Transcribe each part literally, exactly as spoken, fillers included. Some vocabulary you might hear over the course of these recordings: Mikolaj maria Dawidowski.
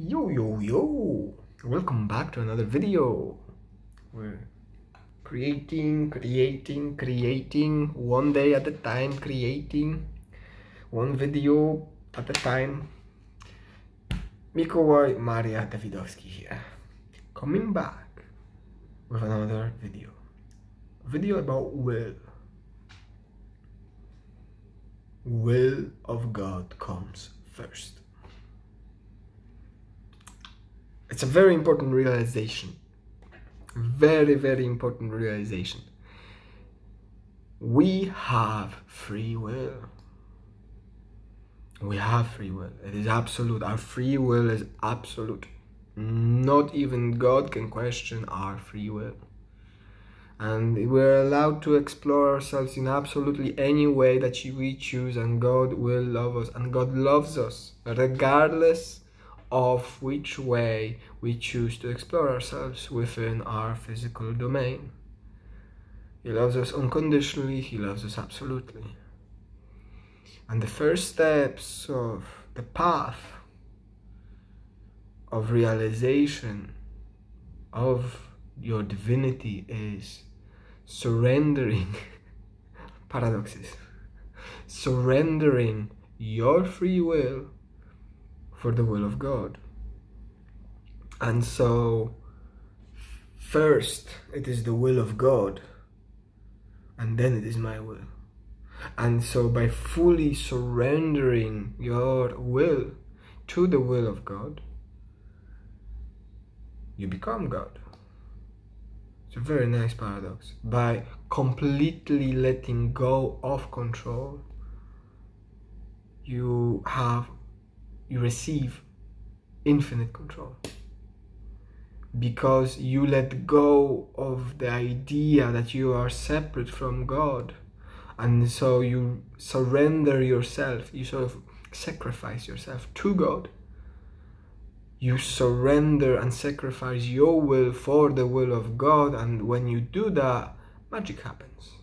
Yo yo yo! Welcome back to another video. We're creating, creating, creating one day at a time, creating one video at a time. Mikolaj Maria Dawidowski here, coming back with another video. A video about will. Will of God comes first. It's a very important realization, very, very important realization. We have free will. We have free will. It is absolute. Our free will is absolute. Not even God can question our free will. And we're allowed to explore ourselves in absolutely any way that we choose, and God will love us, and God loves us regardless of which way we choose to explore ourselves within our physical domain. He loves us unconditionally, he loves us absolutely. And the first steps of the path of realization of your divinity is surrendering paradoxes, surrendering your free will for the will of God. And so first it is the will of God, and then it is my will. And so by fully surrendering your will to the will of God, you become God. It's a very nice paradox. By completely letting go of control, you have You receive infinite control, because you let go of the idea that you are separate from God, and so you surrender yourself, you sort of sacrifice yourself to God. You surrender and sacrifice your will for the will of God, and when you do that, magic happens,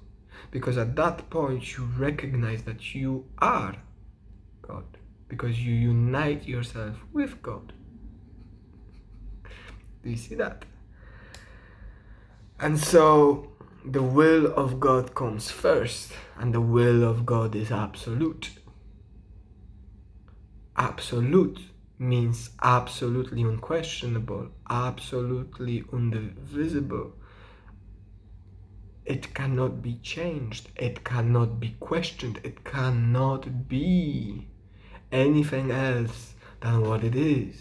because at that point you recognize that you are God. Because you unite yourself with God. Do you see that? And so the will of God comes first, and the will of God is absolute. Absolute means absolutely unquestionable, absolutely indivisible. It cannot be changed, it cannot be questioned, it cannot be anything else than what it is.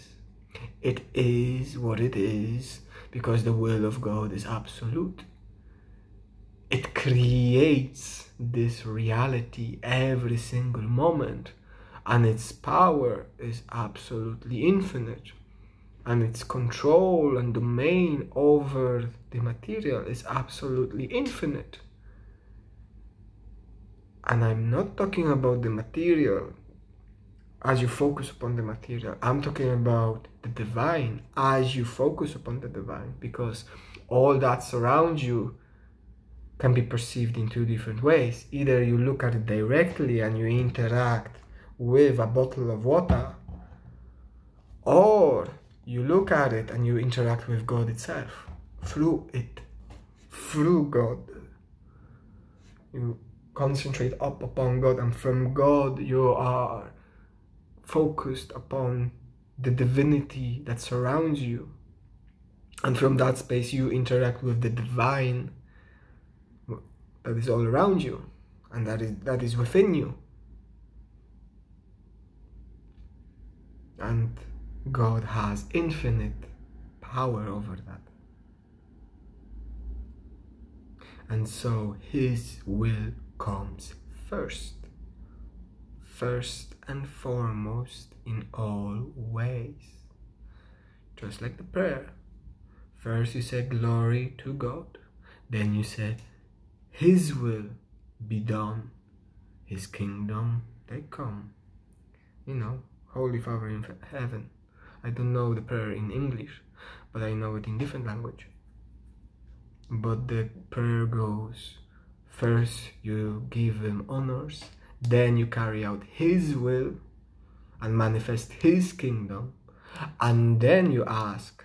It is what it is because the will of God is absolute. It creates this reality every single moment, and its power is absolutely infinite, and its control and domain over the material is absolutely infinite. And I'm not talking about the material as you focus upon the material. I'm talking about the divine as you focus upon the divine, because all that surrounds you can be perceived in two different ways. Either you look at it directly and you interact with a bottle of water, or you look at it and you interact with God itself, through it, through God. You concentrate up upon God, and from God you are focused upon the divinity that surrounds you, and from that space you interact with the divine that is all around you, and that is that is within you. And God has infinite power over that, and so his will comes first First and foremost in all ways. Just like the prayer. First you say glory to God. Then you say his will be done. His kingdom they come. You know, Holy Father in heaven. I don't know the prayer in English, but I know it in different language. But the prayer goes, first you give him honors. Then you carry out his will and manifest his kingdom, And then you ask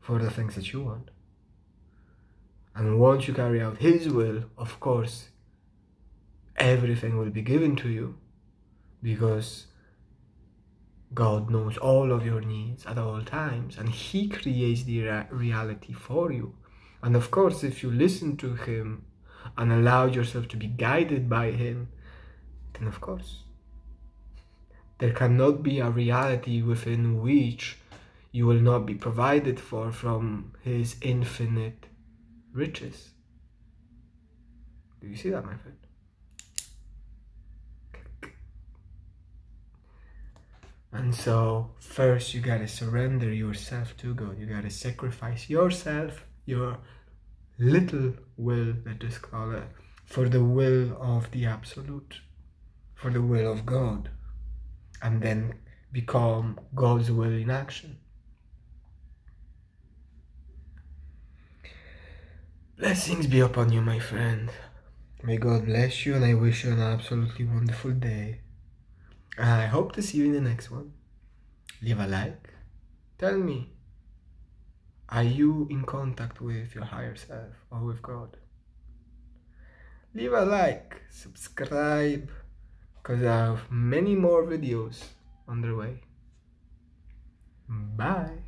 for the things that you want. And once you carry out His will, of course, everything will be given to you, because God knows all of your needs at all times, and He creates the re reality for you. And of course, if you listen to Him and allow yourself to be guided by Him, then of course, there cannot be a reality within which you will not be provided for from His infinite riches. Do you see that, my friend? And so, first you gotta surrender yourself to God. You gotta sacrifice yourself, your little will, let us call it, for the will of the Absolute, for the will of God. And then become God's will in action. Blessings be upon you, my friend. May God bless you, and I wish you an absolutely wonderful day. I hope to see you in the next one. Leave a like. Tell me, are you in contact with your higher self or with God? Leave a like, subscribe, because I have many more videos on the way. Bye.